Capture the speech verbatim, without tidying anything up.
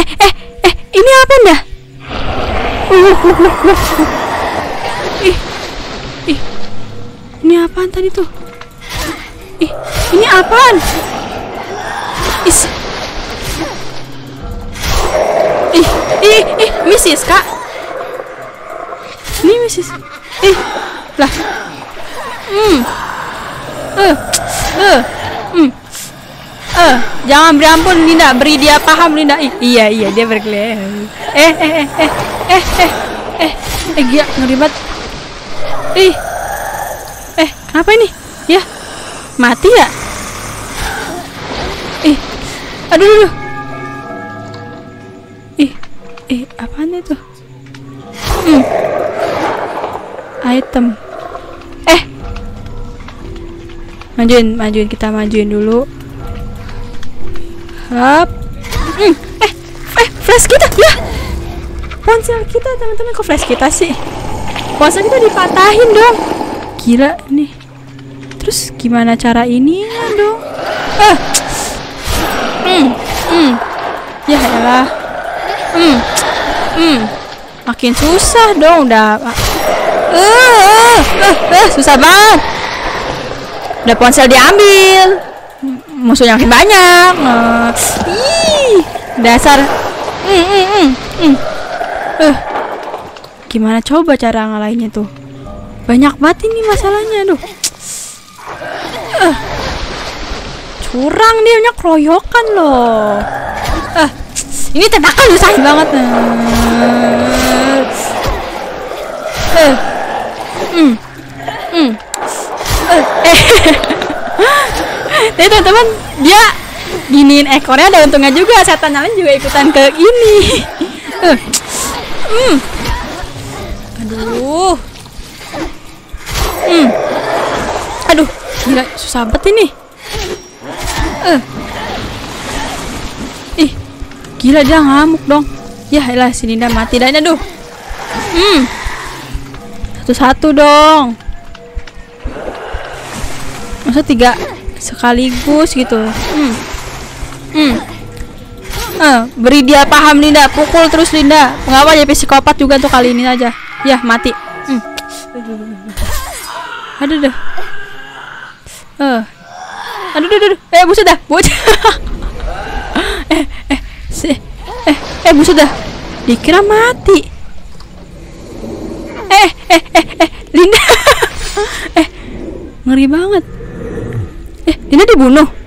Eh, eh, eh, ini apa Mbak? Uhuhuhuhuhuh. Ih, ih, ini apaan tadi tuh? Ih, ini apaan? Is. Ih, ih, ih, misis Kak. Ini misis. Ih, lah. Hmm. Eh, eh, hmm. Eh, jangan beri ampun Linda, beri dia paham Linda. Ih, iya, iya, dia berkeliling. Eh, eh, eh, eh, eh, eh, eh, eh, gila, ngeri banget. Ih, eh, apa ini? Ya, mati ya? Ih, aduh, aduh. Ih, ih, apaan itu? Hmm, item. Eh, majuin, majuin, kita majuin dulu. Hap. Hmm. Eh, eh, flash kita ya. Ponsel kita, teman-teman, kok flash kita sih? Ponsel kita dipatahin dong. Gila nih. Terus gimana cara ininya dong? Eh. Hmm. Hmm. Ya elah. Hmm. Hmm. Makin susah dong udah. Eh, uh, uh, uh, susah banget. Udah ponsel diambil. Musuhnya makin banyak. Uh, ih, dasar. Mm, mm, mm, mm. Uh, gimana coba cara ngalahinnya tuh? Banyak banget ini masalahnya, aduh. Uh, curang dia punya keroyokan loh. Uh, ini tentakan usahin banget. Uh, uh, mm, mm, uh, eh. Jadi teman-teman, dia giniin ekornya ada untungnya juga, setan lain juga ikutan ke ini. uh. mm. Aduh. Mm. Aduh, gila susah banget ini. Uh. Ih, gila dia ngamuk dong. Ya elah, si Linda mati dan aduh. Mm. Satu-satu dong. Masa tiga sekaligus gitu. Hmm. Hmm. Eh, beri dia paham Linda, pukul terus Linda. Mengapa jadi psikopat juga tuh kali ini aja. Yah, mati. Hmm. Aduh deh. Eh. Aduh deh deh. Eh, buset dah. Buset. eh, eh, si. Eh, eh buset dah. Dikira mati. Eh, eh, eh, eh, Linda. eh, ngeri banget. Eh, ini dibunuh.